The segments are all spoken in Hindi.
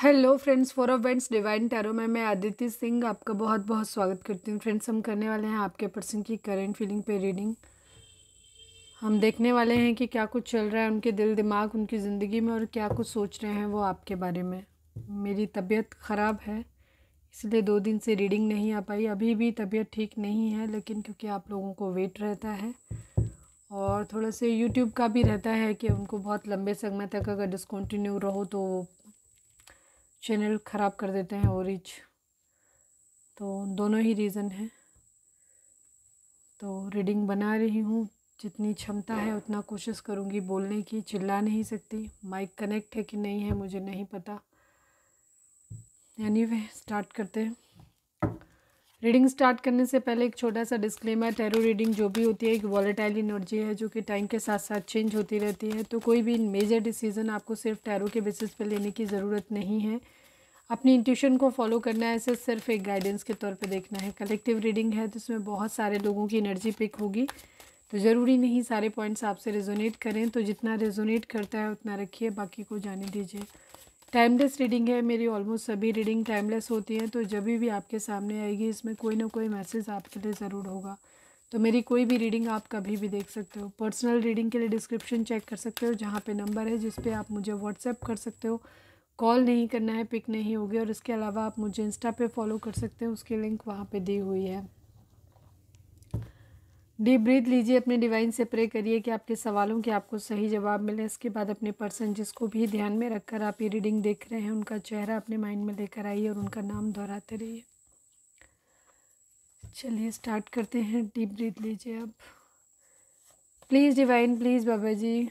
Hello friends, 4 of wands divine tarot में मैं अदिति सिंह आपका बहुत बहुत स्वागत करती हूँ। फ्रेंड्स, हम करने वाले हैं आपके पर्सन की करंट फीलिंग पे रीडिंग। हम देखने वाले हैं कि क्या कुछ चल रहा है उनके दिल दिमाग, उनकी ज़िंदगी में, और क्या कुछ सोच रहे हैं वो आपके बारे में। मेरी तबीयत ख़राब है इसलिए 2 दिन से रीडिंग नहीं आ पाई। अभी भी तबीयत ठीक नहीं है, लेकिन क्योंकि आप लोगों को वेट रहता है और थोड़ा से यूट्यूब का भी रहता है कि उनको बहुत लंबे समय तक अगर डिसकंटिन्यू रहो तो चैनल ख़राब कर देते हैं, और रीच, तो दोनों ही रीज़न है। तो रीडिंग बना रही हूँ, जितनी क्षमता है उतना कोशिश करूँगी बोलने की। चिल्ला नहीं सकती, माइक कनेक्ट है कि नहीं है मुझे नहीं पता। एनीवे, स्टार्ट करते हैं। रीडिंग स्टार्ट करने से पहले एक छोटा सा डिस्क्लेमर। टैरो रीडिंग जो भी होती है एक वॉलेटाइल एनर्जी है जो कि टाइम के साथ साथ चेंज होती रहती है, तो कोई भी मेजर डिसीजन आपको सिर्फ टैरो के बेसिस पर लेने की ज़रूरत नहीं है। अपनी इंट्यूशन को फॉलो करना है, इसे सिर्फ एक गाइडेंस के तौर पे देखना है। कलेक्टिव रीडिंग है तो इसमें बहुत सारे लोगों की एनर्जी पिक होगी, तो ज़रूरी नहीं सारे पॉइंट्स आपसे रेजोनेट करें, तो जितना रेजोनेट करता है उतना रखिए, बाकी को जाने दीजिए। टाइमलेस रीडिंग है, मेरी ऑलमोस्ट सभी रीडिंग टाइमलेस होती हैं, तो जब भी आपके सामने आएगी इसमें कोई ना कोई मैसेज आपके लिए ज़रूर होगा। तो मेरी कोई भी रीडिंग आप कभी भी देख सकते हो। पर्सनल रीडिंग के लिए डिस्क्रिप्शन चेक कर सकते हो, जहाँ पे नंबर है जिस पे आप मुझे व्हाट्सएप कर सकते हो। कॉल नहीं करना है, पिक नहीं होगी। और इसके अलावा आप मुझे इंस्टा पे फॉलो कर सकते हैं, उसकी लिंक वहाँ पे दी हुई है। डीप ब्रीथ लीजिए, अपने डिवाइन से प्रे करिए कि आपके सवालों के आपको सही जवाब मिले। इसके बाद अपने पर्सन जिसको भी ध्यान में रखकर आप ये रीडिंग देख रहे हैं उनका चेहरा अपने माइंड में लेकर आइए और उनका नाम दोहराते रहिए। चलिए स्टार्ट करते हैं। डीप ब्रीथ लीजिए अब। प्लीज़ डिवाइन, प्लीज़ बाबा जी,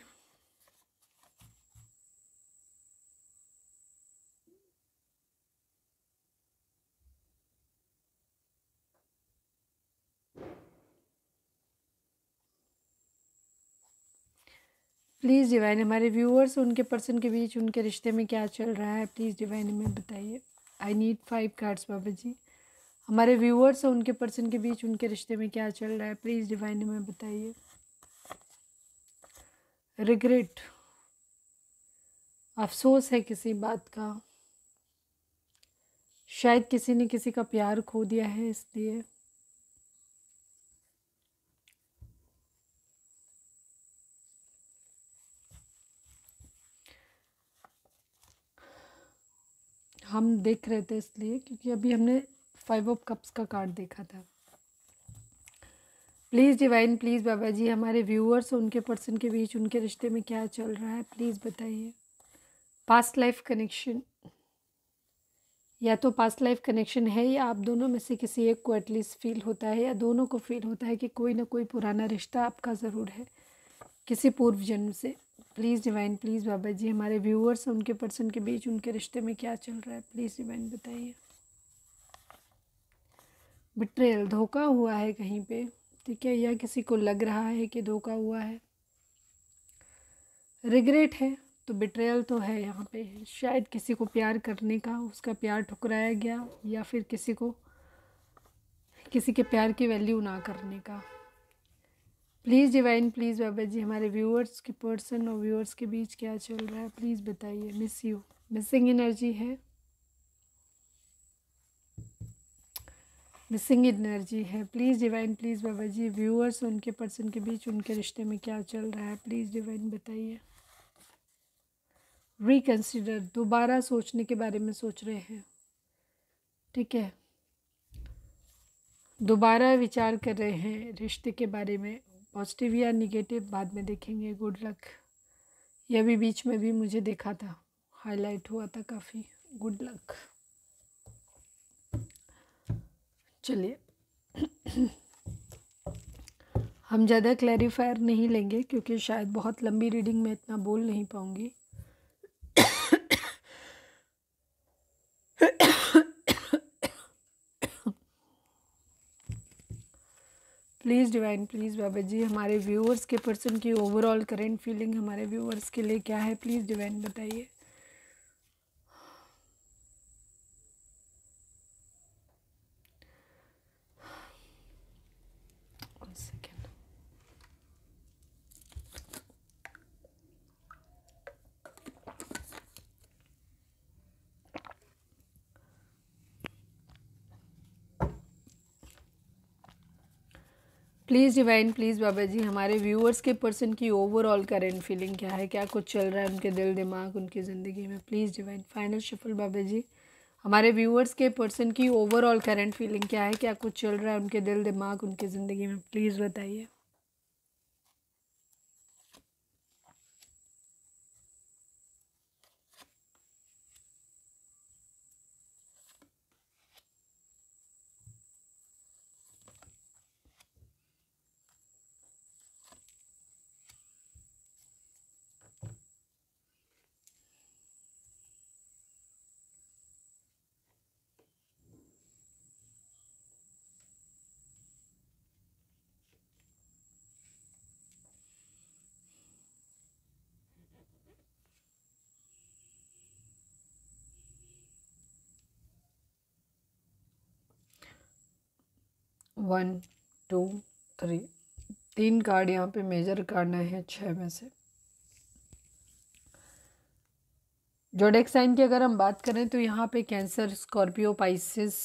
प्लीज़ डिवाइन हमारे व्यूअर्स, उनके पर्सन के बीच उनके रिश्ते में क्या चल रहा है, प्लीज़ डिवाइन हमें बताइए। आई नीड 5 कार्ड्स बाबा जी। हमारे व्यूअर्स और उनके पर्सन के बीच उनके रिश्ते में क्या चल रहा है, प्लीज़ डिवाइन हमें बताइए। रिग्रेट, अफसोस है किसी बात का, शायद किसी ने किसी का प्यार खो दिया है इसलिए। हम देख रहे थे इसलिए क्योंकि अभी हमने 5 ऑफ कप्स का कार्ड देखा था। प्लीज़ डिवाइन, प्लीज़ बाबा जी, हमारे व्यूअर्स और उनके पर्सन के बीच उनके रिश्ते में क्या चल रहा है, प्लीज़ बताइए। पास्ट लाइफ कनेक्शन, या तो पास्ट लाइफ कनेक्शन है या आप दोनों में से किसी एक को एटलीस्ट फील होता है, या दोनों को फील होता है कि कोई ना कोई पुराना रिश्ता आपका ज़रूर है किसी पूर्व जन्म से। प्लीज़ डिवाइन, प्लीज़ बाबा जी, हमारे व्यूअर्स और उनके पर्सन के बीच उनके रिश्ते में क्या चल रहा है, प्लीज़ डिवाइन बताइए। बिट्रेयल, धोखा हुआ है कहीं पे, ठीक है, या किसी को लग रहा है कि धोखा हुआ है। रिग्रेट है तो बिट्रेयल तो है यहाँ पे, शायद किसी को प्यार करने का, उसका प्यार ठुकराया गया, या फिर किसी को किसी के प्यार की वैल्यू ना करने का। प्लीज़ डिवाइन, प्लीज़ बाबा जी, हमारे व्यूअर्स के पर्सन और व्यूअर्स के बीच क्या चल रहा है, प्लीज़ बताइए। मिस यू, मिसिंग एनर्जी है, मिसिंग एनर्जी है। प्लीज़ डिवाइन, प्लीज़ बाबा जी, व्यूअर्स और उनके पर्सन के बीच उनके रिश्ते में क्या चल रहा है, प्लीज़ डिवाइन बताइए। रिकंसिडर, दोबारा सोचने के बारे में सोच रहे हैं, ठीक है, दोबारा विचार कर रहे हैं रिश्ते के बारे में। पॉजिटिव या निगेटिव बाद में देखेंगे। गुड लक, यह भी बीच में भी मुझे देखा था, हाईलाइट हुआ था काफ़ी। Good luck. चलिए हम ज़्यादा क्लैरिफायर नहीं लेंगे क्योंकि शायद बहुत लंबी रीडिंग में इतना बोल नहीं पाऊँगी। प्लीज़ डिवाइन, प्लीज़ बाबा जी, हमारे व्यूअर्स के पर्सन की ओवरऑल करेंट फीलिंग हमारे व्यूअर्स के लिए क्या है, प्लीज़ डिवाइन बताइए। प्लीज़ डिवाइन, प्लीज़ बाबा जी हमारे व्यूअर्स के पर्सन की ओवरऑल करेंट फीलिंग क्या है, क्या कुछ चल रहा है उनके दिल दिमाग उनकी ज़िंदगी में, प्लीज़ डिवाइन फाइनल शफल बाबा जी हमारे व्यूअर्स के पर्सन की ओवरऑल करेंट फीलिंग क्या है, क्या कुछ चल रहा है उनके दिल दिमाग उनकी ज़िंदगी में, प्लीज़ बताइए। वन टू थ्री, तीन कार्ड यहाँ पे मेजर करना है 6 में से। जोडेक साइन की अगर हम बात करें तो यहाँ पे Cancer Scorpio Pisces,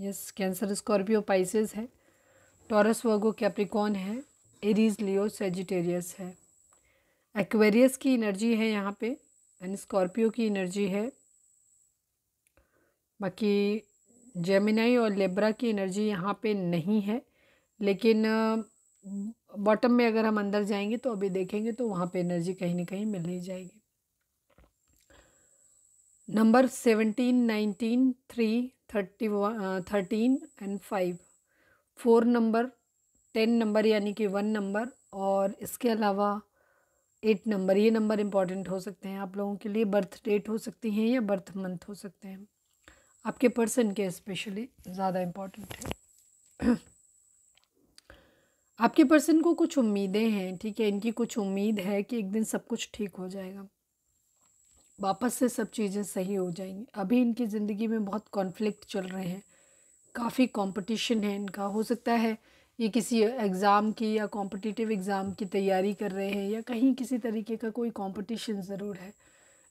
yes Cancer Scorpio Pisces है, टॉरस वर्गो कैप्रिकॉन है, एरीज लियो सेजिटेरियस है, एक्वेरियस की एनर्जी है यहाँ पे एंड स्कॉर्पियो की एनर्जी है, बाकी जेमिनाई और लिब्रा की एनर्जी यहाँ पे नहीं है। लेकिन बॉटम में अगर हम अंदर जाएंगे तो अभी देखेंगे तो वहाँ पे एनर्जी कहीं ना कहीं मिल ही जाएगी। नंबर 17, 19, 3, 13 एंड 5, 4 नंबर, 10 नंबर यानी कि 1 नंबर और इसके अलावा 8 नंबर, ये नंबर इम्पॉर्टेंट हो सकते हैं आप लोगों के लिए। बर्थ डेट हो सकती हैं या बर्थ मंथ हो सकते हैं, आपके पर्सन के स्पेशली ज़्यादा इम्पॉर्टेंट है। आपके पर्सन को कुछ उम्मीदें हैं, ठीक है, इनकी कुछ उम्मीद है कि एक दिन सब कुछ ठीक हो जाएगा, वापस से सब चीज़ें सही हो जाएंगी। अभी इनकी ज़िंदगी में बहुत कॉन्फ्लिक्ट चल रहे हैं, काफ़ी कंपटीशन है इनका, हो सकता है ये किसी एग्ज़ाम की या कॉम्पिटिटिव एग्ज़ाम की तैयारी कर रहे हैं या कहीं किसी तरीके का कोई कॉम्पिटिशन ज़रूर है,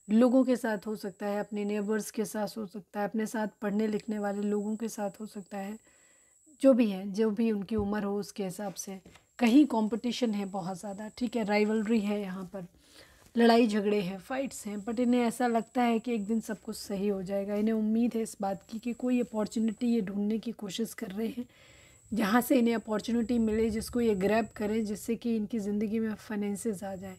लोगों के साथ हो सकता है, अपने नेबर्स के साथ हो सकता है, अपने साथ पढ़ने लिखने वाले लोगों के साथ हो सकता है, जो भी हैं, जो भी उनकी उम्र हो उसके हिसाब से कहीं कंपटीशन है बहुत ज़्यादा, ठीक है, राइवलरी है, यहाँ पर लड़ाई झगड़े हैं, फाइट्स हैं, बट इन्हें ऐसा लगता है कि एक दिन सब कुछ सही हो जाएगा। इन्हें उम्मीद है इस बात की कि कोई अपॉर्चुनिटी ये ढूंढने की कोशिश कर रहे हैं जहाँ से इन्हें अपॉर्चुनिटी मिले, जिसको ये ग्रैब करें, जिससे कि इनकी ज़िंदगी में फाइनेंसेस आ जाए,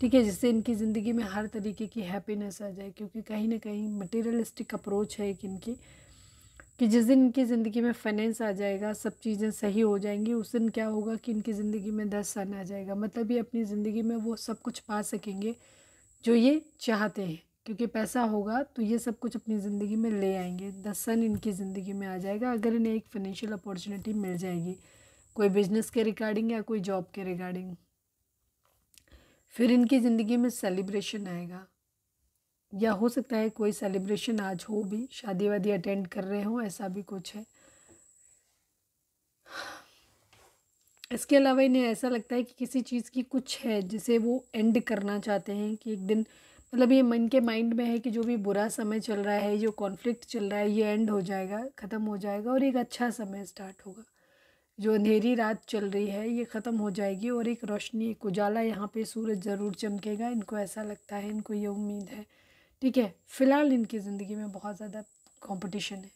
ठीक है, जिससे इनकी ज़िंदगी में हर तरीके की हैप्पीनेस आ जाए। क्योंकि कहीं ना कहीं मटेरियलिस्टिक अप्रोच है एक इनकी, कि जिस दिन इनकी ज़िंदगी में फाइनेंस आ जाएगा, सब चीज़ें सही हो जाएंगी, उस दिन क्या होगा कि इनकी ज़िंदगी में 10 सन आ जाएगा, मतलब ये अपनी ज़िंदगी में वो सब कुछ पा सकेंगे जो ये चाहते हैं, क्योंकि पैसा होगा तो ये सब कुछ अपनी ज़िंदगी में ले आएंगे। 10 सन इनकी ज़िंदगी में आ जाएगा अगर इन्हें एक फाइनेंशियल अपॉर्चुनिटी मिल जाएगी, कोई बिजनेस के रिगार्डिंग या कोई जॉब के रिगार्डिंग। फिर इनकी ज़िंदगी में सेलिब्रेशन आएगा, या हो सकता है कोई सेलिब्रेशन आज हो भी, शादी वादी अटेंड कर रहे हो, ऐसा भी कुछ है। इसके अलावा इन्हें ऐसा लगता है कि किसी चीज़ की कुछ है जिसे वो एंड करना चाहते हैं, कि एक दिन, मतलब ये मन के माइंड में है कि जो भी बुरा समय चल रहा है, जो कॉन्फ्लिक्ट चल रहा है, ये एंड हो जाएगा, ख़त्म हो जाएगा और एक अच्छा समय स्टार्ट होगा। जो अंधेरी रात चल रही है ये ख़त्म हो जाएगी और एक रोशनी, एक उजाला, यहाँ पे सूरज ज़रूर चमकेगा, इनको ऐसा लगता है, इनको ये उम्मीद है, ठीक है। फ़िलहाल इनकी ज़िंदगी में बहुत ज़्यादा कंपटीशन है,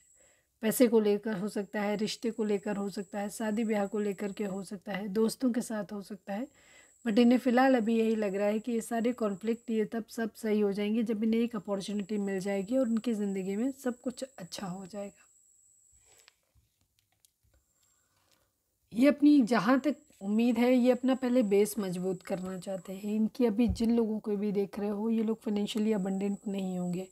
पैसे को लेकर हो सकता है, रिश्ते को लेकर हो सकता है, शादी ब्याह को लेकर के हो सकता है, दोस्तों के साथ हो सकता है, बट इन्हें फ़िलहाल अभी यही लग रहा है कि ये सारे कॉन्फ्लिक्ट ये तब सब सही हो जाएंगे जब इन्हें एक अपॉर्चुनिटी मिल जाएगी और उनकी ज़िंदगी में सब कुछ अच्छा हो जाएगा। ये अपनी, जहाँ तक उम्मीद है, ये अपना पहले बेस मजबूत करना चाहते हैं। इनकी अभी जिन लोगों को भी देख रहे हो, ये लोग फाइनेंशियली अबंडेंट नहीं होंगे,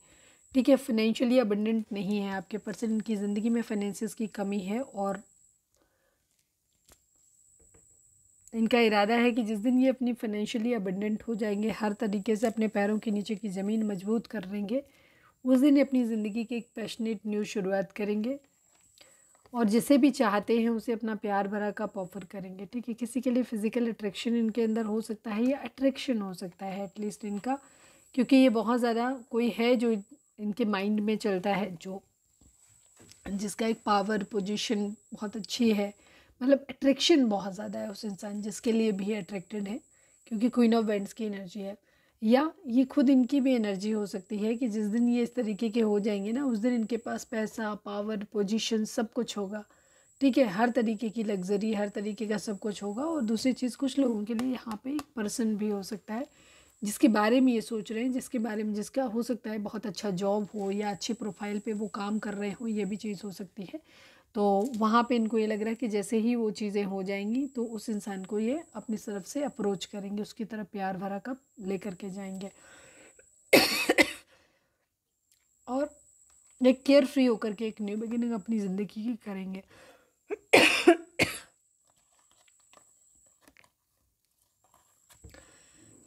ठीक है, फाइनेंशियली अबंडेंट नहीं है आपके पर्सन, इनकी ज़िंदगी में फाइनेंसेस की कमी है और इनका इरादा है कि जिस दिन ये अपनी फाइनेंशियली अबंडेंट हो जाएंगे, हर तरीके से अपने पैरों के नीचे की ज़मीन मजबूत कर लेंगे, उस दिन ये अपनी ज़िंदगी की एक पैशनेट न्यू शुरुआत करेंगे और जिसे भी चाहते हैं उसे अपना प्यार भरा कप ऑफर करेंगे, ठीक है। किसी के लिए फिजिकल अट्रैक्शन इनके अंदर हो सकता है या अट्रैक्शन हो सकता है एटलीस्ट इनका, क्योंकि ये बहुत ज़्यादा कोई है जो इनके माइंड में चलता है, जो जिसका एक पावर पोजीशन बहुत अच्छी है, मतलब अट्रैक्शन बहुत ज़्यादा है उस इंसान जिसके लिए भी अट्रैक्टेड है, क्योंकि क्वीन ऑफ वैंड्स की एनर्जी है, या ये खुद इनकी भी एनर्जी हो सकती है कि जिस दिन ये इस तरीके के हो जाएंगे ना, उस दिन इनके पास पैसा, पावर, पोजीशन सब कुछ होगा, ठीक है, हर तरीके की लग्जरी, हर तरीके का सब कुछ होगा। और दूसरी चीज़, कुछ लोगों के लिए यहाँ पे एक पर्सन भी हो सकता है जिसके बारे में ये सोच रहे हैं, जिसके बारे में, जिसका हो सकता है बहुत अच्छा जॉब हो या अच्छी प्रोफाइल पे वो काम कर रहे हो, ये भी चीज़ हो सकती है। तो वहाँ पे इनको ये लग रहा है कि जैसे ही वो चीज़ें हो जाएंगी तो उस इंसान को ये अपनी तरफ से अप्रोच करेंगे, उसकी तरफ प्यार भरा कप ले करके जाएंगे और एक केयर फ्री होकर के एक न्यू बिगिनिंग अपनी ज़िंदगी की करेंगे।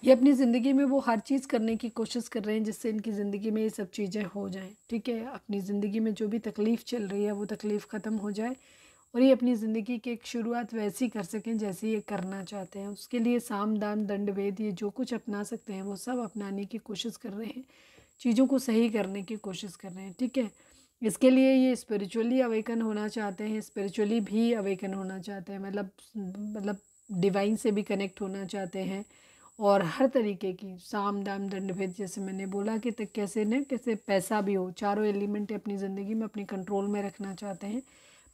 ये अपनी ज़िंदगी में वो हर चीज़ करने की कोशिश कर रहे हैं जिससे इनकी ज़िंदगी में ये सब चीज़ें हो जाएं, ठीक है, अपनी ज़िंदगी में जो भी तकलीफ़ चल रही है वो तकलीफ़ ख़त्म हो जाए और ये अपनी ज़िंदगी की एक शुरुआत वैसी कर सकें जैसे ये करना चाहते हैं। उसके लिए साम, दान, दंड, भेद, ये जो कुछ अपना सकते हैं वो सब अपनाने की कोशिश कर रहे हैं, चीज़ों को सही करने की कोशिश कर रहे हैं, ठीक है। इसके लिए ये स्पिरिचुअली अवेकन होना चाहते हैं, स्पिरिचुअली भी अवेकन होना चाहते हैं, मतलब डिवाइन से भी कनेक्ट होना चाहते हैं और हर तरीके की साम, दाम, दंड, भेद, जैसे मैंने बोला कि तक कैसे न कैसे पैसा भी हो, चारों एलिमेंट अपनी ज़िंदगी में अपने कंट्रोल में रखना चाहते हैं,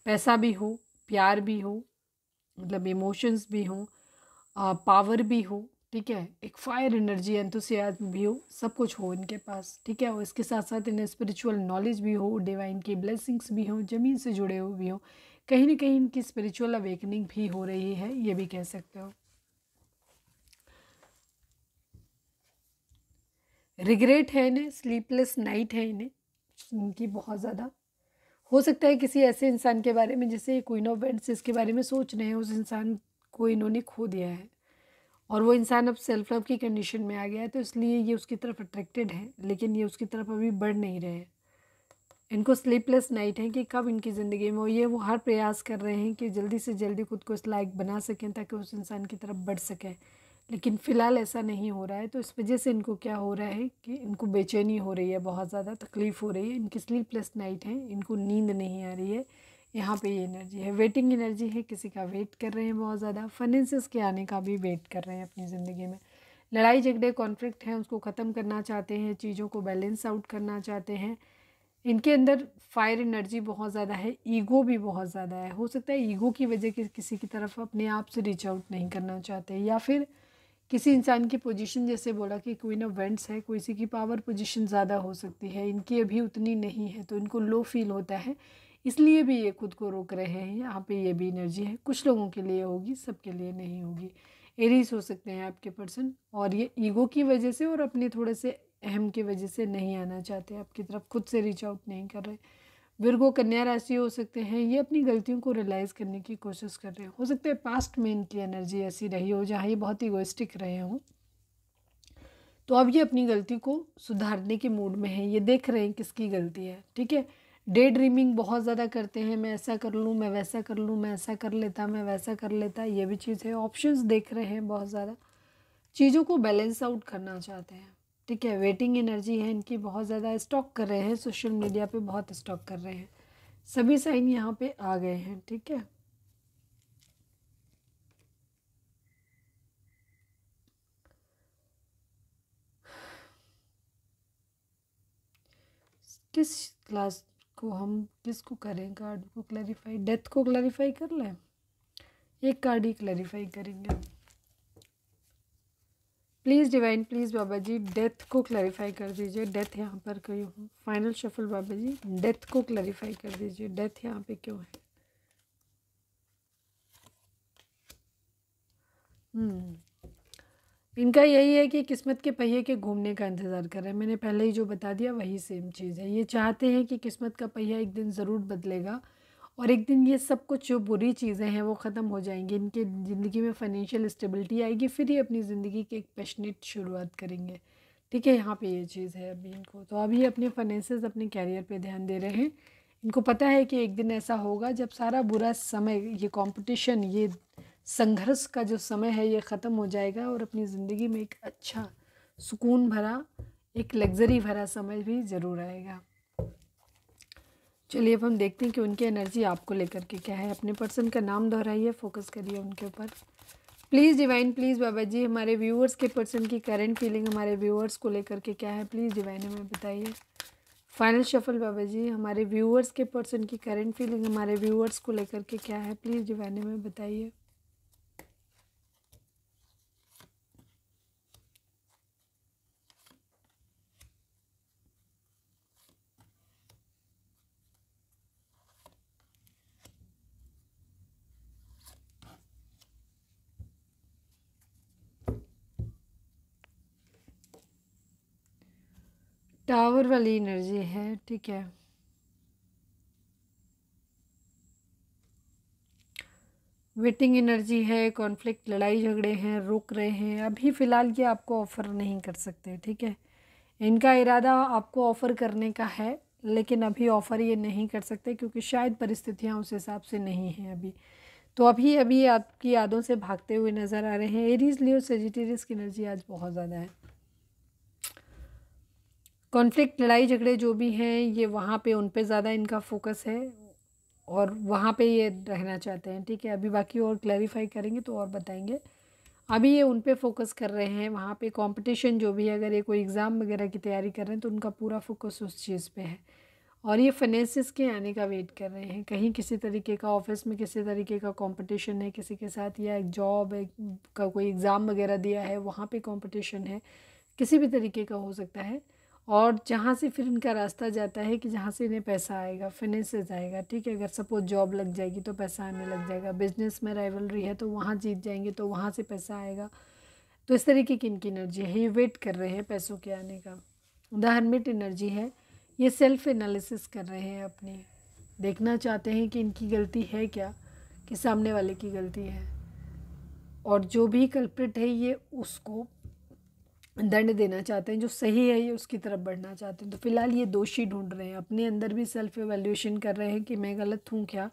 पैसा भी हो, प्यार भी हो, मतलब इमोशंस भी हो, पावर भी हो, ठीक है, एक फायर एनर्जी, एंथुसियाज्म भी हो, सब कुछ हो इनके पास, ठीक है। और इसके साथ साथ इन्हें स्पिरिचुअल नॉलेज भी हो, डिवाइन की ब्लेसिंग्स भी हो, ज़मीन से जुड़े हुए भी हो, कहीं ना कहीं इनकी स्पिरिचुअल अवेकनिंग भी हो रही है, ये भी कह सकते हो। रिग्रेट है इन्हें, स्लीपलेस नाइट है इन्हें, इनकी बहुत ज़्यादा हो सकता है किसी ऐसे इंसान के बारे में जिसे क्वीन ऑफ वैंड्स इसके बारे में सोच रहे हैं, उस इंसान को इन्होंने खो दिया है और वो इंसान अब सेल्फ लव की कंडीशन में आ गया है, तो इसलिए ये उसकी तरफ अट्रैक्टेड है, लेकिन ये उसकी तरफ अभी बढ़ नहीं रहे हैं। इनको स्लीपलेस नाइट है कि कब इनकी ज़िंदगी में वो हर प्रयास कर रहे हैं कि जल्दी से जल्दी खुद को इस लायक बना सकें ताकि उस इंसान की तरफ बढ़ सकें, लेकिन फ़िलहाल ऐसा नहीं हो रहा है। तो इस वजह से इनको क्या हो रहा है कि इनको बेचैनी हो रही है, बहुत ज़्यादा तकलीफ़ हो रही है, इनकी स्लीपलेस नाइट है, इनको नींद नहीं आ रही है, यहाँ पे ये एनर्जी है। वेटिंग एनर्जी है, किसी का वेट कर रहे हैं बहुत ज़्यादा, फाइनेंसेस के आने का भी वेट कर रहे हैं अपनी ज़िंदगी में। लड़ाई झगड़े, कॉन्फ्लिक्ट हैं, उसको ख़त्म करना चाहते हैं, चीज़ों को बैलेंस आउट करना चाहते हैं। इनके अंदर फायर एनर्जी बहुत ज़्यादा है, ईगो भी बहुत ज़्यादा है, हो सकता है ईगो की वजह से किसी की तरफ अपने आप से रीच आउट नहीं करना चाहते, या फिर किसी इंसान की पोजीशन, जैसे बोला कि क्वीन ऑफ वैंड्स है, किसी की पावर पोजीशन ज़्यादा हो सकती है, इनकी अभी उतनी नहीं है तो इनको लो फील होता है, इसलिए भी ये खुद को रोक रहे हैं। यहाँ पे ये भी एनर्जी है, कुछ लोगों के लिए होगी, सबके लिए नहीं होगी। एरीज हो सकते हैं आपके पर्सन और ये ईगो की वजह से और अपने थोड़े से अहम की वजह से नहीं आना चाहते, आपकी तरफ खुद से रीच आउट नहीं कर रहे। विर्गो, कन्या राशि हो सकते हैं, ये अपनी गलतियों को रियलाइज़ करने की कोशिश कर रहे हैं। हो सकता है पास्ट में इनकी एनर्जी ऐसी रही हो जहाँ ये बहुत ईगोइस्टिक रहे हों, तो अब ये अपनी गलती को सुधारने के मूड में है, ये देख रहे हैं किसकी गलती है, ठीक है। डे ड्रीमिंग बहुत ज़्यादा करते हैं, मैं ऐसा कर लूँ, मैं वैसा कर लूँ, मैं ऐसा कर लेता, मैं वैसा कर लेता, ये भी चीज़ है। ऑप्शंस देख रहे हैं बहुत ज़्यादा, चीज़ों को बैलेंस आउट करना चाहते हैं, ठीक है। वेटिंग एनर्जी है इनकी बहुत ज़्यादा, स्टॉक कर रहे हैं, सोशल मीडिया पे बहुत स्टॉक कर रहे हैं, सभी साइन यहाँ पे आ गए हैं, ठीक है। किस क्लास को हम किसको करें, कार्ड को क्लैरिफाई, डेथ को क्लैरिफाई कर लें, एक कार्ड ही क्लैरिफाई करेंगे। प्लीज़ डिवाइन, प्लीज़ बाबा जी डेथ को क्लैरिफाई कर दीजिए, डेथ यहाँ पर क्यों है। फाइनल शफल बाबा जी, डेथ को क्लैरिफाई कर दीजिए, डेथ यहाँ पे क्यों है। इनका यही है कि किस्मत के पहिए के घूमने का इंतज़ार कर रहे हैं, मैंने पहले ही जो बता दिया वही सेम चीज़ है। ये चाहते हैं कि किस्मत का पहिया एक दिन ज़रूर बदलेगा और एक दिन ये सब कुछ जो बुरी चीज़ें हैं वो ख़त्म हो जाएंगी, इनके ज़िंदगी में फाइनेंशियल स्टेबिलिटी आएगी, फिर ये अपनी ज़िंदगी की एक पैशनेट शुरुआत करेंगे, ठीक है। यहाँ पे ये चीज़ है अभी इनको, तो अभी अपने फाइनेंसेस, अपने कैरियर पे ध्यान दे रहे हैं। इनको पता है कि एक दिन ऐसा होगा जब सारा बुरा समय, ये कॉम्पिटिशन, ये संघर्ष का जो समय है ये ख़त्म हो जाएगा और अपनी ज़िंदगी में एक अच्छा, सुकून भरा, एक लग्जरी भरा समय भी ज़रूर आएगा। चलिए अब हम देखते हैं कि उनकी एनर्जी आपको लेकर के क्या है। अपने पर्सन का नाम दोहराइए, फोकस करिए उनके ऊपर प्लीज़। डिवाइन प्लीज़ बाबा जी, हमारे व्यूअर्स के पर्सन की करंट फीलिंग हमारे व्यूअर्स को लेकर के क्या है, प्लीज़ डिवाइन हमें बताइए। फाइनल शफल बाबा जी, हमारे व्यूअर्स के पर्सन की करंट फीलिंग हमारे व्यूअर्स को लेकर के क्या है, प्लीज़ डिवाइन हमें बताइए। टावर वाली एनर्जी है, ठीक है। वेटिंग एनर्जी है, कॉन्फ्लिक्ट लड़ाई झगड़े हैं, रुक रहे हैं, अभी फ़िलहाल ये आपको ऑफ़र नहीं कर सकते, ठीक है। इनका इरादा आपको ऑफ़र करने का है, लेकिन अभी ऑफ़र ये नहीं कर सकते क्योंकि शायद परिस्थितियां उस हिसाब से नहीं हैं अभी। तो अभी आपकी यादों से भागते हुए नज़र आ रहे हैं। एरीज, लियो, सेजिटेरियस की एनर्जी आज बहुत ज़्यादा है। कॉन्फ्लिक्ट लड़ाई झगड़े जो भी हैं ये वहाँ पे, उन पे ज़्यादा इनका फोकस है और वहाँ पे ये रहना चाहते हैं, ठीक है। अभी बाकी और क्लैरिफाई करेंगे तो और बताएंगे। अभी ये उन पे फोकस कर रहे हैं। वहाँ पे कंपटीशन जो भी है, अगर ये कोई एग्ज़ाम वगैरह की तैयारी कर रहे हैं तो उनका पूरा फोकस उस चीज़ पर है। और ये फाइनेंसिस के आने का वेट कर रहे हैं। कहीं किसी तरीके का ऑफिस में किसी तरीके का कॉम्पिटिशन है किसी के साथ, या एक जॉब का कोई एग्ज़ाम वगैरह दिया है वहाँ पर कॉम्पिटिशन है, किसी भी तरीके का हो सकता है। और जहाँ से फिर इनका रास्ता जाता है कि जहाँ से इन्हें पैसा आएगा, फाइनेंसेस आएगा, ठीक है। अगर सपोज जॉब लग जाएगी तो पैसा आने लग जाएगा, बिजनेस में राइवलरी है तो वहाँ जीत जाएंगे तो वहाँ से पैसा आएगा। तो इस तरीके की इनकी एनर्जी है। ये वेट कर रहे हैं पैसों के आने का। द हर्मिट एनर्जी है। ये सेल्फ एनालिसिस कर रहे हैं अपनी, देखना चाहते हैं कि इनकी गलती है क्या, कि सामने वाले की गलती है, और जो भी कल्प्रिट है ये उसको दंड देना चाहते हैं। जो सही है ये उसकी तरफ बढ़ना चाहते हैं। तो फिलहाल ये दोषी ढूंढ रहे हैं। अपने अंदर भी सेल्फ एवैल्यूएशन कर रहे हैं कि मैं गलत हूँ क्या,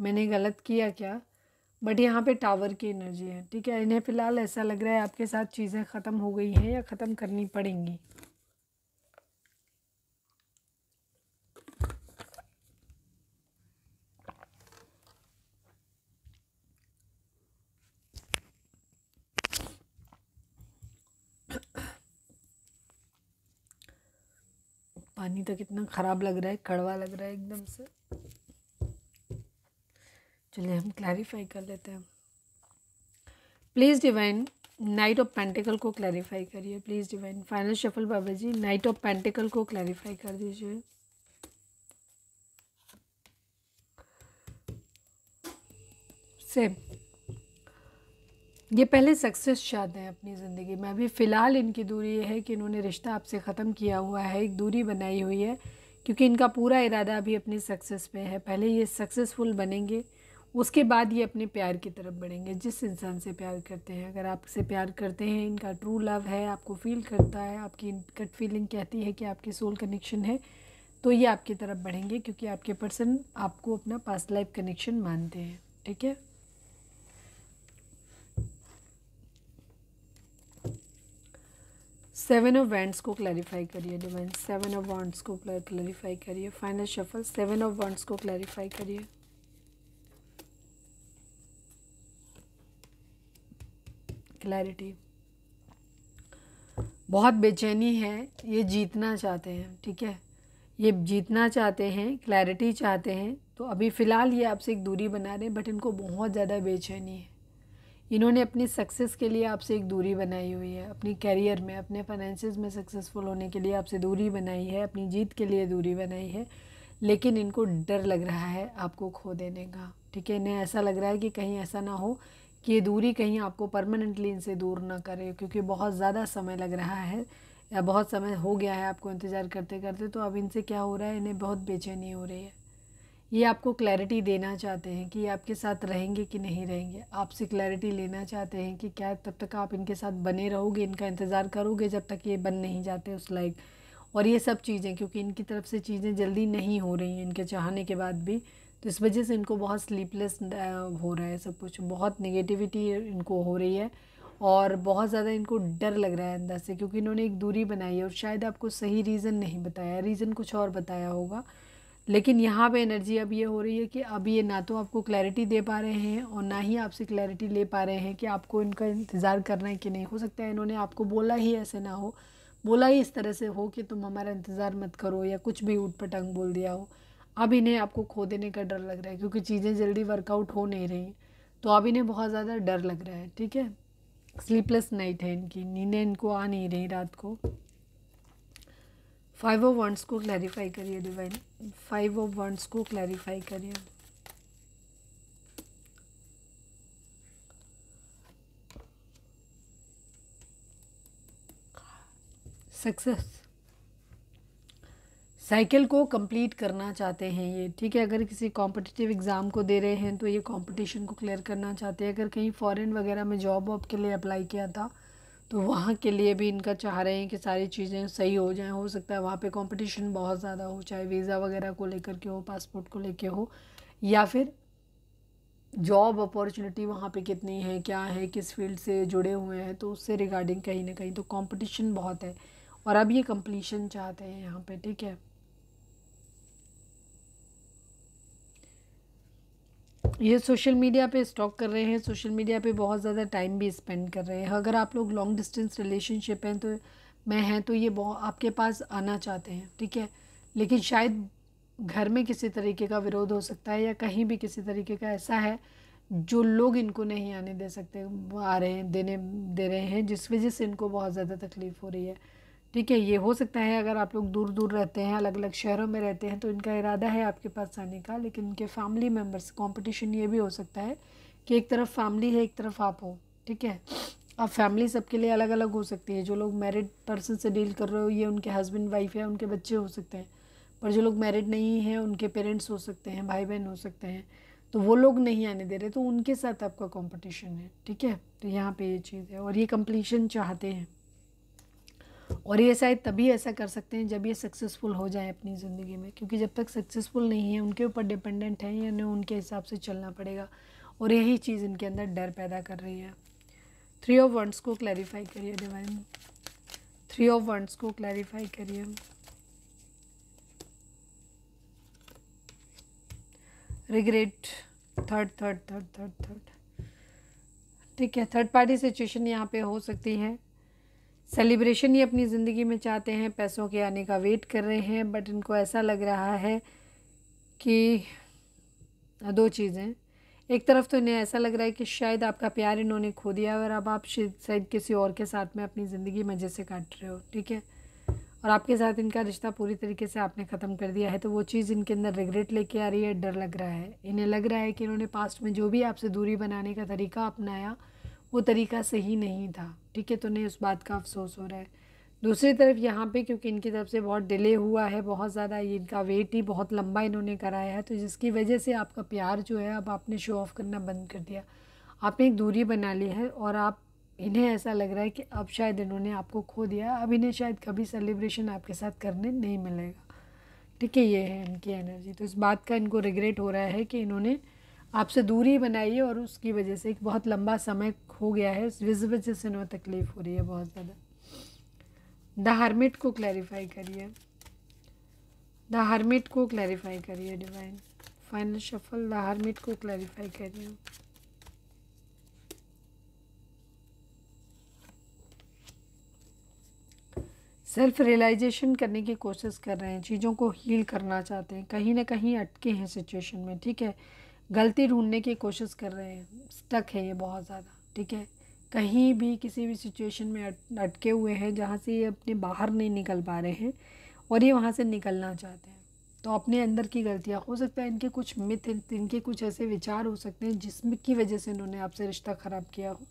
मैंने गलत किया क्या। बट यहाँ पे टावर की एनर्जी है, ठीक है। इन्हें फ़िलहाल ऐसा लग रहा है आपके साथ चीज़ें ख़त्म हो गई हैं या ख़त्म करनी पड़ेंगी। पानी तो कितना ख़राब लग रहा है, कड़वा लग रहा है एकदम से। चलिए हम क्लैरिफाई कर लेते हैं। Please divine knight of pentacle को क्लैरिफाई करिए। प्लीज़ डिवाइन फाइनल शफल बाबा जी, नाइट ऑफ पेंटिकल को क्लैरिफाई कर दीजिए। सेम ये पहले सक्सेस चाहते हैं अपनी ज़िंदगी में। अभी फ़िलहाल इनकी दूरी ये है कि इन्होंने रिश्ता आपसे ख़त्म किया हुआ है, एक दूरी बनाई हुई है, क्योंकि इनका पूरा इरादा अभी अपनी सक्सेस पे है। पहले ये सक्सेसफुल बनेंगे, उसके बाद ये अपने प्यार की तरफ बढ़ेंगे। जिस इंसान से प्यार करते हैं, अगर आपसे प्यार करते हैं, इनका ट्रू लव है, आपको फ़ील करता है, आपकी कट फीलिंग कहती है कि आपकी सोल कनेक्शन है, तो ये आपकी तरफ बढ़ेंगे क्योंकि आपके पर्सन आपको अपना पास्ट लाइफ कनेक्शन मानते हैं, ठीक है। सेवन ऑफ वैंड्स को क्लैरिफाई करिए डिवाइन। सेवन ऑफ वैंड्स को क्लैरिफाई करिए। Final shuffle, seven of wands को क्लैरिफाई करिए। क्लैरिटी, बहुत बेचैनी है, ये जीतना चाहते हैं, ठीक है। ये जीतना चाहते हैं, क्लैरिटी चाहते हैं। तो अभी फ़िलहाल ये आपसे एक दूरी बना रहे हैं, बट इनको बहुत ज़्यादा बेचैनी है। इन्होंने अपनी सक्सेस के लिए आपसे एक दूरी बनाई हुई है। अपनी कैरियर में, अपने फाइनेंसेस में सक्सेसफुल होने के लिए आपसे दूरी बनाई है, अपनी जीत के लिए दूरी बनाई है। लेकिन इनको डर लग रहा है आपको खो देने का, ठीक है। इन्हें ऐसा लग रहा है कि कहीं ऐसा ना हो कि ये दूरी कहीं आपको परमानेंटली इनसे दूर ना करे, क्योंकि बहुत ज़्यादा समय लग रहा है या बहुत समय हो गया है आपको इंतज़ार करते करते। तो अब इनसे क्या हो रहा है, इन्हें बहुत बेचैनी हो रही है। ये आपको क्लैरिटी देना चाहते हैं कि ये आपके साथ रहेंगे कि नहीं रहेंगे। आपसे क्लैरिटी लेना चाहते हैं कि क्या तब तक आप इनके साथ बने रहोगे, इनका इंतज़ार करोगे जब तक ये बन नहीं जाते उस लायक, और ये सब चीज़ें, क्योंकि इनकी तरफ से चीज़ें जल्दी नहीं हो रही हैं इनके चाहने के बाद भी। तो इस वजह से इनको बहुत स्लीपलेस हो रहा है सब कुछ, बहुत नेगेटिविटी इनको हो रही है और बहुत ज़्यादा इनको डर लग रहा है अंदर से, क्योंकि इन्होंने एक दूरी बनाई है और शायद आपको सही रीज़न नहीं बताया, रीज़न कुछ और बताया होगा। लेकिन यहाँ पे एनर्जी अब ये हो रही है कि अब ये ना तो आपको क्लैरिटी दे पा रहे हैं और ना ही आपसे क्लैरिटी ले पा रहे हैं कि आपको इनका इंतज़ार करना है कि नहीं। हो सकता है इन्होंने आपको बोला ही ऐसे ना हो, बोला ही इस तरह से हो कि तुम हमारा इंतज़ार मत करो या कुछ भी ऊटपटांग बोल दिया हो। अब इन्हें आपको खो देने का डर लग रहा है क्योंकि चीज़ें जल्दी वर्कआउट हो नहीं रही, तो अब इन्हें बहुत ज़्यादा डर लग रहा है। ठीक है, स्लीपलेस नाइट है इनकी, नींदें इनको आ नहीं रही रात को। 5 of wands को क्लैरिफाई करिए डिवाइन, 5 of wands को क्लैरिफाई करिए। सक्सेस साइकिल को कंप्लीट करना चाहते हैं ये। ठीक है, अगर किसी कॉम्पिटिटिव एग्ज़ाम को दे रहे हैं तो ये कंपटीशन को क्लियर करना चाहते हैं। अगर कहीं फॉरेन वगैरह में जॉब वॉब के लिए अप्लाई किया था तो वहाँ के लिए भी इनका चाह रहे हैं कि सारी चीज़ें सही हो जाएं। हो सकता है वहाँ पे कंपटीशन बहुत ज़्यादा हो, चाहे वीज़ा वगैरह को लेकर के हो, पासपोर्ट को लेकर हो, या फिर जॉब अपॉर्चुनिटी वहाँ पे कितनी है, क्या है, किस फील्ड से जुड़े हुए हैं, तो उससे रिगार्डिंग कहीं ना कहीं तो कंपटीशन बहुत है और अब ये कंप्लीशन चाहते हैं यहाँ पर। ठीक है, ये सोशल मीडिया पे स्टॉक कर रहे हैं, सोशल मीडिया पे बहुत ज़्यादा टाइम भी स्पेंड कर रहे हैं। अगर आप लोग लॉन्ग डिस्टेंस रिलेशनशिप हैं तो ये बहुत आपके पास आना चाहते हैं। ठीक है, लेकिन शायद घर में किसी तरीके का विरोध हो सकता है या कहीं भी किसी तरीके का ऐसा है जो लोग इनको नहीं आने दे सकते, दे रहे हैं जिस वजह से इनको बहुत ज़्यादा तकलीफ़ हो रही है। ठीक है, ये हो सकता है अगर आप लोग दूर दूर रहते हैं, अलग अलग शहरों में रहते हैं, तो इनका इरादा है आपके पास आने का, लेकिन इनके फैमिली मेम्बर्स कंपटीशन ये भी हो सकता है कि एक तरफ फैमिली है, एक तरफ आप हो। ठीक है, अब फैमिली सबके लिए अलग अलग हो सकती है। जो लोग मैरिड पर्सन से डील कर रहे हो ये उनके हस्बैंड वाइफ या उनके बच्चे हो सकते हैं, पर जो लोग मैरिड नहीं हैं उनके पेरेंट्स हो सकते हैं, भाई बहन हो सकते हैं, तो वो लोग नहीं आने दे रहे, तो उनके साथ आपका कॉम्पिटिशन है। ठीक है, तो यहाँ पर ये चीज़ है और ये कंप्लीशन चाहते हैं और ये शायद तभी ऐसा कर सकते हैं जब ये सक्सेसफुल हो जाए अपनी ज़िंदगी में, क्योंकि जब तक सक्सेसफुल नहीं है उनके ऊपर डिपेंडेंट है या उन्हें उनके हिसाब से चलना पड़ेगा और यही चीज़ इनके अंदर डर पैदा कर रही है। 3 of wands को क्लैरिफाई करिए डिवाइन, 3 of wands को क्लैरिफाई करिए। Regret, third. ठीक है, थर्ड पार्टी सिचुएशन यहाँ पे हो सकती है। सेलिब्रेशन ये अपनी ज़िंदगी में चाहते हैं, पैसों के आने का वेट कर रहे हैं, बट इनको ऐसा लग रहा है कि दो चीज़ें, एक तरफ तो इन्हें ऐसा लग रहा है कि शायद आपका प्यार इन्होंने खो दिया और अब आप शायद किसी और के साथ में अपनी ज़िंदगी मज़े से काट रहे हो। ठीक है, और आपके साथ इनका रिश्ता पूरी तरीके से आपने ख़त्म कर दिया है, तो वो चीज़ इनके अंदर रिग्रेट लेके आ रही है, डर लग रहा है। इन्हें लग रहा है कि इन्होंने पास्ट में जो भी आपसे दूरी बनाने का तरीका अपनाया वो तरीका सही नहीं था। ठीक है, तो नहीं उस बात का अफसोस हो रहा है। दूसरी तरफ यहाँ पे क्योंकि इनकी तरफ से बहुत डिले हुआ है, बहुत ज़्यादा इनका वेट ही बहुत लंबा इन्होंने कराया है, तो जिसकी वजह से आपका प्यार जो है अब आपने शो ऑफ करना बंद कर दिया, आपने एक दूरी बना ली है और आप इन्हें ऐसा लग रहा है कि अब शायद इन्होंने आपको खो दिया, अब इन्हें शायद कभी सेलिब्रेशन आपके साथ करने नहीं मिलेगा। ठीक है, ये है इनकी एनर्जी, तो इस बात का इनको रिग्रेट हो रहा है कि इन्होंने आपसे दूरी बनाई है और उसकी वजह से एक बहुत लंबा समय हो गया है, इस वजह से इन्हें तकलीफ़ हो रही है बहुत ज़्यादा। द हर्मिट को क्लैरिफाई करिए, द हर्मिट को क्लैरिफाई करिए divine, final shuffle, the hermit को क्लैरिफाई करिए। सेल्फ रियलाइजेशन करने की कोशिश कर रहे हैं, चीज़ों को हील करना चाहते हैं, कहीं ना कहीं अटके हैं सिचुएशन में। ठीक है, गलती ढूंढने की कोशिश कर रहे हैं, स्टक है ये बहुत ज़्यादा। ठीक है, कहीं भी किसी भी सिचुएशन में अटके हुए हैं जहाँ से ये अपने बाहर नहीं निकल पा रहे हैं और ये वहाँ से निकलना चाहते हैं, तो अपने अंदर की गलतियाँ, हो सकता है इनके कुछ मिथ, इनके कुछ ऐसे विचार हो सकते हैं जिसकी वजह से इन्होंने आपसे रिश्ता ख़राब किया हो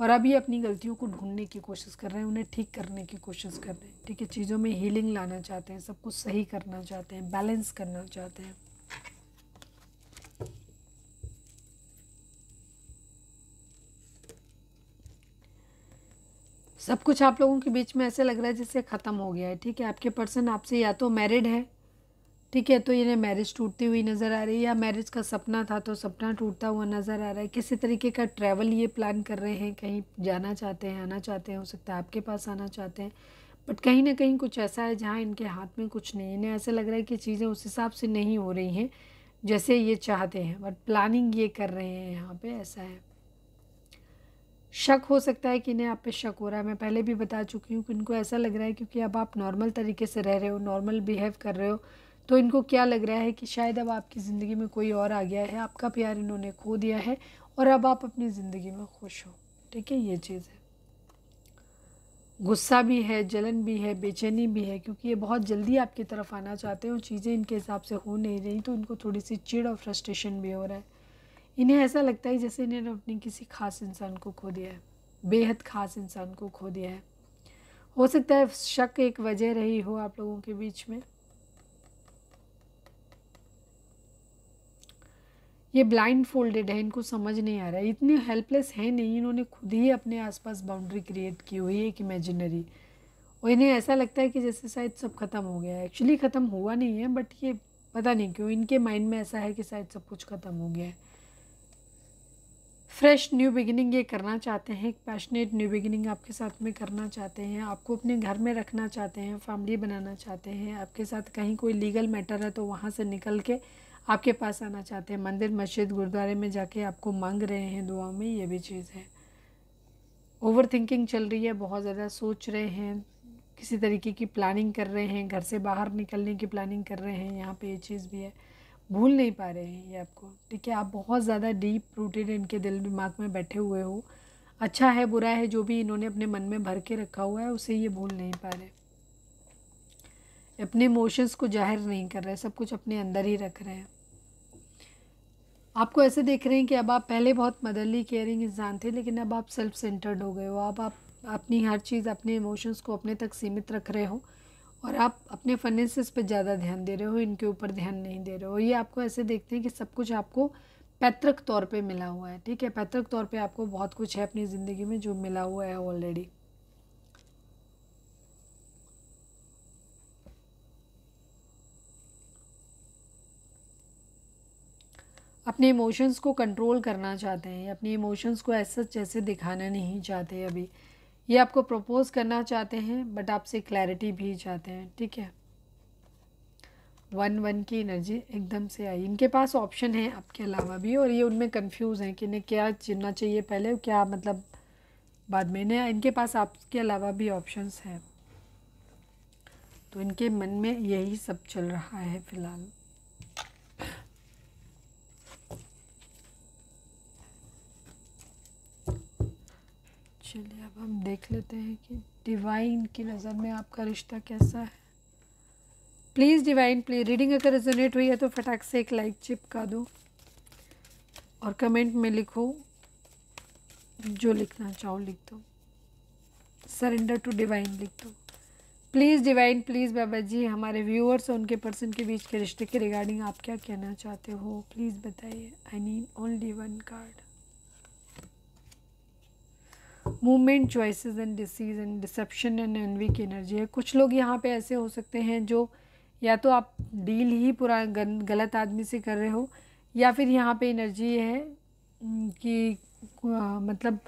और अब ये अपनी गलतियों को ढूंढने की कोशिश कर रहे हैं, उन्हें ठीक करने की कोशिश कर रहे हैं। ठीक है, चीज़ों में हीलिंग लाना चाहते हैं, सब कुछ सही करना चाहते हैं, बैलेंस करना चाहते हैं। सब कुछ आप लोगों के बीच में ऐसे लग रहा है जैसे ख़त्म हो गया है। ठीक है, आपके पर्सन आपसे या तो मैरिड है, ठीक है, तो इन्हें मैरिज टूटती हुई नज़र आ रही है, या मैरिज का सपना था तो सपना टूटता हुआ नज़र आ रहा है। किसी तरीके का ट्रैवल ये प्लान कर रहे हैं, कहीं जाना चाहते हैं, आना चाहते हैं, हो सकता है आपके पास आना चाहते हैं, बट कहीं ना कहीं कुछ ऐसा है जहाँ इनके हाथ में कुछ नहीं है। इन्हें ऐसा लग रहा है कि चीज़ें उस हिसाब से नहीं हो रही हैं जैसे ये चाहते हैं, बट प्लानिंग ये कर रहे हैं। यहाँ पे ऐसा है, शक हो सकता है कि इन्हें आप पे शक हो रहा है। मैं पहले भी बता चुकी हूँ कि इनको ऐसा लग रहा है क्योंकि अब आप नॉर्मल तरीके से रह रहे हो, नॉर्मल बिहेव कर रहे हो, तो इनको क्या लग रहा है कि शायद अब आपकी ज़िंदगी में कोई और आ गया है, आपका प्यार इन्होंने खो दिया है और अब आप अपनी ज़िंदगी में खुश हो। ठीक है, ये चीज़ है। गुस्सा भी है, जलन भी है, बेचैनी भी है, क्योंकि ये बहुत जल्दी आपकी तरफ आना चाहते हो, चीज़ें इनके हिसाब से हो नहीं रही, तो इनको थोड़ी सी चिढ़ और फ्रस्ट्रेशन भी हो रहा है। इन्हें ऐसा लगता है जैसे इन्होंने अपने किसी खास इंसान को खो दिया है, बेहद खास इंसान को खो दिया है। हो सकता है शक एक वजह रही हो आप लोगों के बीच में। ये ब्लाइंड फोल्डेड है, इनको समझ नहीं आ रहा है, इतने हेल्पलेस है नहीं, इन्होंने खुद ही अपने आसपास बाउंड्री क्रिएट की हुई है एक इमेजिनरी, और इन्हें ऐसा लगता है कि जैसे शायद सब खत्म हो गया है। एक्चुअली ख़त्म हुआ नहीं है, बट ये पता नहीं क्यों इनके माइंड में ऐसा है कि शायद सब कुछ ख़त्म हो गया है। फ्रेश न्यू बिगिनिंग ये करना चाहते हैं, एक पैशनेट न्यू बिगिनिंग आपके साथ में करना चाहते हैं, आपको अपने घर में रखना चाहते हैं, फैमिली बनाना चाहते हैं, आपके साथ कहीं कोई लीगल मैटर है तो वहाँ से निकल के आपके पास आना चाहते हैं, मंदिर मस्जिद गुरुद्वारे में जाके आपको मांग रहे हैं दुआ में। ये भी चीज़ है। ओवरथिंकिंग चल रही है, बहुत ज़्यादा सोच रहे हैं, किसी तरीके की प्लानिंग कर रहे हैं, घर से बाहर निकलने की प्लानिंग कर रहे हैं। यहाँ पे ये चीज़ भी है, भूल नहीं पा रहे हैं ये आपको। ठीक है, आप बहुत ज़्यादा डीप रूटेड इनके दिल दिमाग में बैठे हुए हो। अच्छा है बुरा है जो भी इन्होंने अपने मन में भर के रखा हुआ है उसे ये भूल नहीं पा रहे, अपने इमोशंस को जाहिर नहीं कर रहे, सब कुछ अपने अंदर ही रख रहे हैं। आपको ऐसे देख रहे हैं कि अब आप पहले बहुत मदरली केयरिंग इंसान थे, लेकिन अब आप सेल्फ सेंटर्ड हो गए हो। अब आप अपनी हर चीज़ अपने इमोशंस को अपने तक सीमित रख रहे हो और आप अपने फाइनेंसेस पे ज़्यादा ध्यान दे रहे हो, इनके ऊपर ध्यान नहीं दे रहे हो। ये आपको ऐसे देखते हैं कि सब कुछ आपको पैतृक तौर पे मिला हुआ है। ठीक है, पैतृक तौर पे आपको बहुत कुछ है अपनी ज़िंदगी में जो मिला हुआ है ऑलरेडी। अपने इमोशंस को कंट्रोल करना चाहते हैं, अपने इमोशंस को ऐसा जैसे दिखाना नहीं चाहते अभी। ये आपको प्रपोज करना चाहते हैं बट आपसे क्लैरिटी भी चाहते हैं। ठीक है, 1-1 की एनर्जी एकदम से आई। इनके पास ऑप्शन है आपके अलावा भी और ये उनमें कंफ्यूज हैं कि इन्हें क्या चुनना चाहिए पहले, क्या मतलब बाद में। इन्हें इनके पास आपके अलावा भी ऑप्शंस हैं, तो इनके मन में यही सब चल रहा है फिलहाल। चलिए अब हम देख लेते हैं कि डिवाइन की नज़र में आपका रिश्ता कैसा है। प्लीज़ डिवाइन, प्लीज़ रीडिंग अगर रेजोनेट हुई है तो फटाक से एक लाइक चिपका दो और कमेंट में लिखो जो लिखना चाहो लिख दो, सरेंडर टू डिवाइन लिख दो। प्लीज़ डिवाइन, प्लीज़ बाबा जी, हमारे व्यूअर्स और उनके पर्सन के बीच के रिश्ते के रिगार्डिंग आप क्या कहना चाहते हो प्लीज़ बताइए। I need only one card. Movement, choices and decision, deception and envy की एनर्जी है। कुछ लोग यहाँ पे ऐसे हो सकते हैं जो या तो आप डील ही पूरा गलत आदमी से कर रहे हो, या फिर यहाँ पे एनर्जी है कि मतलब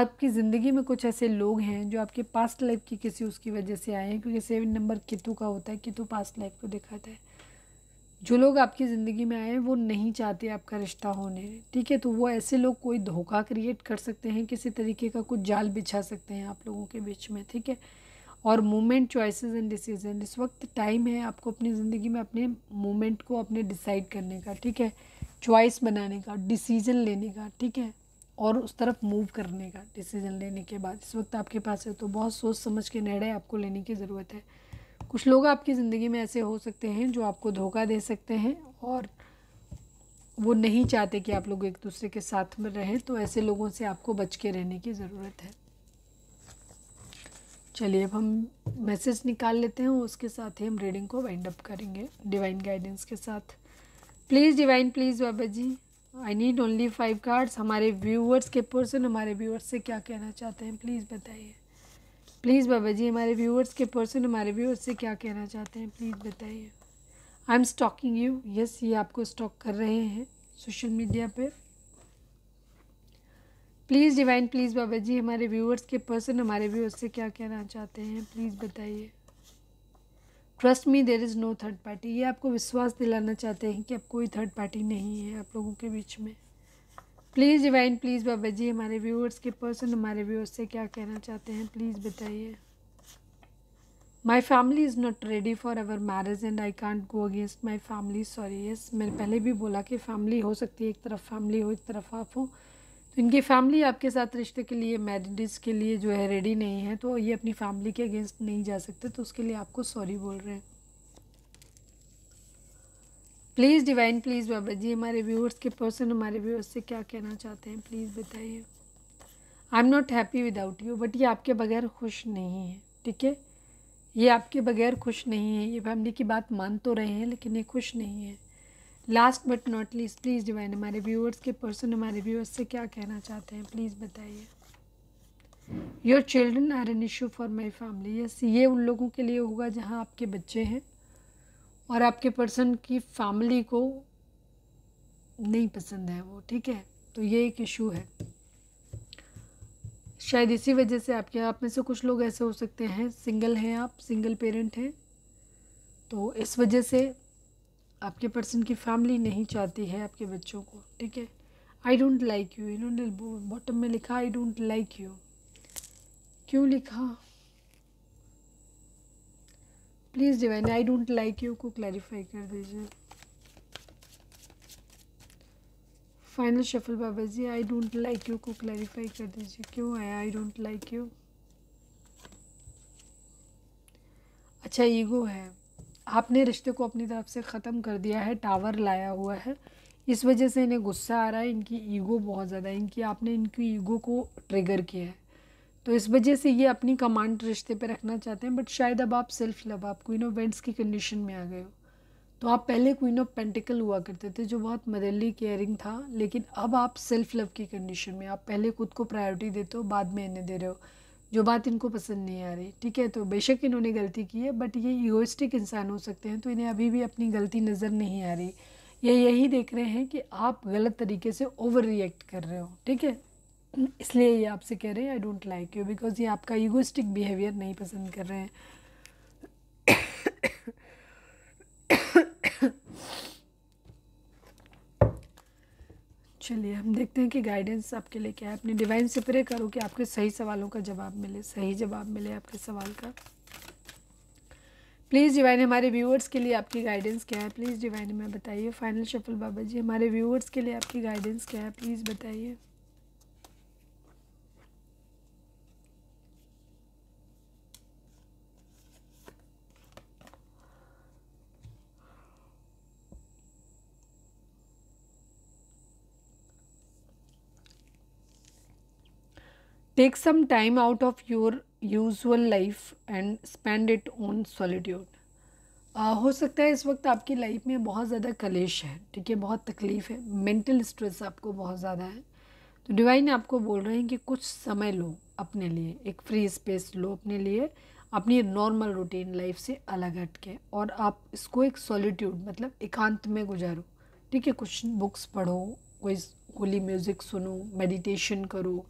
आपकी ज़िंदगी में कुछ ऐसे लोग हैं जो आपके पास्ट लाइफ की किसी उसकी वजह से आए हैं, क्योंकि 7 नंबर केतु का होता है, केतु पास्ट लाइफ को दिखाता है। जो लोग आपकी ज़िंदगी में आए हैं वो नहीं चाहते आपका रिश्ता होने। ठीक है, तो वो ऐसे लोग कोई धोखा क्रिएट कर सकते हैं, किसी तरीके का कुछ जाल बिछा सकते हैं आप लोगों के बीच में। ठीक है, और मूवमेंट, चॉइसेस एंड डिसीजन, इस वक्त टाइम है आपको अपनी ज़िंदगी में अपने मूवमेंट को अपने डिसाइड करने का। ठीक है, चॉइस बनाने का, डिसीज़न लेने का। ठीक है, और उस तरफ मूव करने का। डिसीज़न लेने के बाद इस वक्त आपके पास है, तो बहुत सोच समझ के निर्णय आपको लेने की ज़रूरत है। कुछ लोग आपकी ज़िंदगी में ऐसे हो सकते हैं जो आपको धोखा दे सकते हैं और वो नहीं चाहते कि आप लोग एक दूसरे के साथ में रहें, तो ऐसे लोगों से आपको बच के रहने की ज़रूरत है। चलिए अब हम मैसेज निकाल लेते हैं, उसके साथ ही हम रीडिंग को वाइंड अप करेंगे डिवाइन गाइडेंस के साथ। प्लीज़ डिवाइन, प्लीज़ बाबा जी, आई नीड ओनली 5 कार्ड्स। हमारे व्यूअर्स के पर्सन हमारे व्यूअर्स से क्या कहना चाहते हैं प्लीज़ बताइए। प्लीज़ बाबा जी, हमारे व्यूअर्स के पर्सन हमारे व्यूअर्स से क्या कहना चाहते हैं प्लीज़ बताइए। I am stalking you, yes, ये आपको स्टॉक कर रहे हैं सोशल मीडिया पे। प्लीज़ डिवाइन, प्लीज़ बाबा जी हमारे व्यूअर्स के पर्सन हमारे व्यूअर्स से क्या कहना चाहते हैं प्लीज़ बताइए। Trust me there is no third party, ये आपको विश्वास दिलाना चाहते हैं कि अब कोई थर्ड पार्टी नहीं है आप लोगों के बीच में। प्लीज़ डिवाइन, प्लीज़ बाबा जी हमारे व्यूअर्स के पर्सन हमारे व्यूअर्स से क्या कहना चाहते हैं प्लीज़ बताइए। My family is not ready for our marriage and I can't go against my family, sorry yes मैंने पहले भी बोला कि फैमिली हो सकती है, एक तरफ फैमिली हो एक तरफ आप हो, तो इनकी फैमिली आपके साथ रिश्ते के लिए मैरिज के लिए जो है रेडी नहीं है, तो ये अपनी फैमिली के अगेंस्ट नहीं जा सकते, तो उसके लिए आपको सॉरी बोल रहे हैं। प्लीज़ डिवाइन, प्लीज़ बाबा जी हमारे व्यूअर्स के पर्सन हमारे व्यूअर्स से क्या कहना चाहते हैं प्लीज़ बताइए। I am not happy without you, but ये आपके बगैर खुश नहीं है, ठीक है, ये आपके बगैर खुश नहीं है, ये फैमिली की बात मान तो रहे हैं लेकिन ये खुश नहीं है। Last but not least please divine हमारे व्यूअर्स के पर्सन हमारे व्यूअर्स से क्या कहना चाहते हैं प्लीज़ बताइए। Your children are an issue for my family, yes ये उन लोगों के लिए होगा जहाँ आपके बच्चे हैं और आपके पर्सन की फैमिली को नहीं पसंद है वो, ठीक है, तो ये एक इशू है, शायद इसी वजह से आपके आप में से कुछ लोग ऐसे हो सकते हैं सिंगल हैं आप, सिंगल पेरेंट हैं, तो इस वजह से आपके पर्सन की फैमिली नहीं चाहती है आपके बच्चों को, ठीक है। आई डोंट लाइक यू, इन्होंने बॉटम में लिखा आई डोंट लाइक यू, क्यों लिखा please divine I don't like you को क्लैरिफाई कर दीजिए। फाइनल शफल बाबा जी आई डोंट लाइक यू को क्लैरिफाई कर दीजिए, क्यों आया आई डोंट लाइक यू। अच्छा ईगो है, आपने रिश्ते को अपनी तरफ से ख़त्म कर दिया है, टावर लाया हुआ है, इस वजह से इन्हें गुस्सा आ रहा है, इनकी ईगो बहुत ज़्यादा है, इनकी आपने इनकी ईगो को ट्रिगर किया है, तो इस वजह से ये अपनी कमांड रिश्ते पे रखना चाहते हैं, बट शायद अब आप सेल्फ लव आप क्वीन ऑफ वेंट्स की कंडीशन में आ गए हो, तो आप पहले क्वीन ऑफ पेंटिकल हुआ करते थे जो बहुत मदरली केयरिंग था, लेकिन अब आप सेल्फ लव की कंडीशन में, आप पहले खुद को प्रायोरिटी देते हो बाद में इन्हें दे रहे हो, जो बात इनको पसंद नहीं आ रही, ठीक है, तो बेशक इन्होंने गलती की है बट ये ईगोइस्टिक इंसान हो सकते हैं, तो इन्हें अभी भी अपनी गलती नज़र नहीं आ रही, ये यही देख रहे हैं कि आप गलत तरीके से ओवर रिएक्ट कर रहे हो, ठीक है, इसलिए ये आपसे कह रहे हैं I don't like you, because ये आपका ईगोइस्टिक बिहेवियर नहीं पसंद कर रहे हैं। चलिए हम देखते हैं कि गाइडेंस आपके लिए क्या है, अपने डिवाइन से प्रे करो कि आपके सही सवालों का जवाब मिले, सही जवाब मिले आपके सवाल का। प्लीज़ डिवाइन हमारे व्यूअर्स के लिए आपकी गाइडेंस क्या है प्लीज़ डिवाइन हमें बताइए। फाइनल शफल बाबा जी हमारे व्यूअर्स के लिए आपकी गाइडेंस क्या है प्लीज़ बताइए। Take some time out of your usual life and spend it on solitude. हो सकता है इस वक्त आपकी लाइफ में बहुत ज़्यादा कलेश है, ठीक है, बहुत तकलीफ़ है, मेंटल स्ट्रेस आपको बहुत ज़्यादा है, तो डिवाइन आपको बोल रहे हैं कि कुछ समय लो अपने लिए, एक फ्री स्पेस लो अपने लिए, अपनी नॉर्मल रूटीन लाइफ से अलग हट के, और आप इसको एक सॉलिट्यूड मतलब एकांत में गुजारो, ठीक है, कुछ बुक्स पढ़ो, कोई होली म्यूज़िक सुनो, मेडिटेशन करो,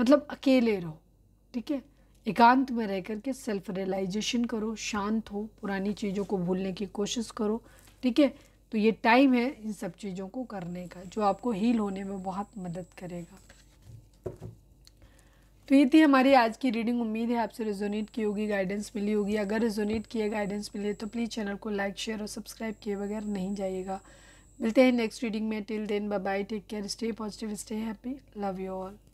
मतलब अकेले रहो, ठीक है, एकांत में रह करके सेल्फ रियलाइजेशन करो, शांत हो, पुरानी चीज़ों को भूलने की कोशिश करो, ठीक है, तो ये टाइम है इन सब चीज़ों को करने का जो आपको हील होने में बहुत मदद करेगा। तो ये थी हमारी आज की रीडिंग, उम्मीद है आपसे रेजोनेट की होगी, गाइडेंस मिली होगी। अगर रेजोनेट किए गाइडेंस मिले तो प्लीज़ चैनल को लाइक शेयर और सब्सक्राइब किए बगैर नहीं जाइएगा। मिलते हैं नेक्स्ट रीडिंग में, till then bye bye, take care, stay positive, stay happy, love you all.